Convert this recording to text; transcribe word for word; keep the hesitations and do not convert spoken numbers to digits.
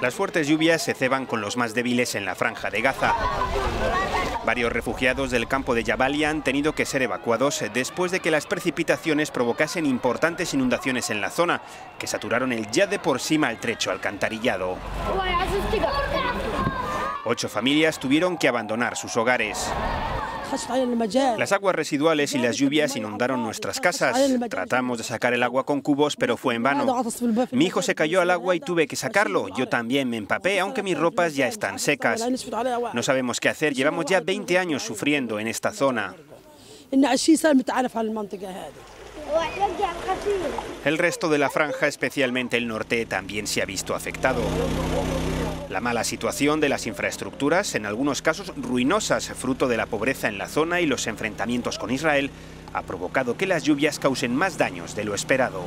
Las fuertes lluvias se ceban con los más débiles en la Franja de Gaza. Varios refugiados del campo de Jabalia han tenido que ser evacuados después de que las precipitaciones provocasen importantes inundaciones en la zona, que saturaron el ya de por sí maltrecho alcantarillado. Ocho familias tuvieron que abandonar sus hogares. Las aguas residuales y las lluvias inundaron nuestras casas. Tratamos de sacar el agua con cubos, pero fue en vano. Mi hijo se cayó al agua y tuve que sacarlo. Yo también me empapé, aunque mis ropas ya están secas. No sabemos qué hacer. Llevamos ya veinte años sufriendo en esta zona. El resto de la franja, especialmente el norte, también se ha visto afectado. La mala situación de las infraestructuras, en algunos casos ruinosas, fruto de la pobreza en la zona y los enfrentamientos con Israel, ha provocado que las lluvias causen más daños de lo esperado.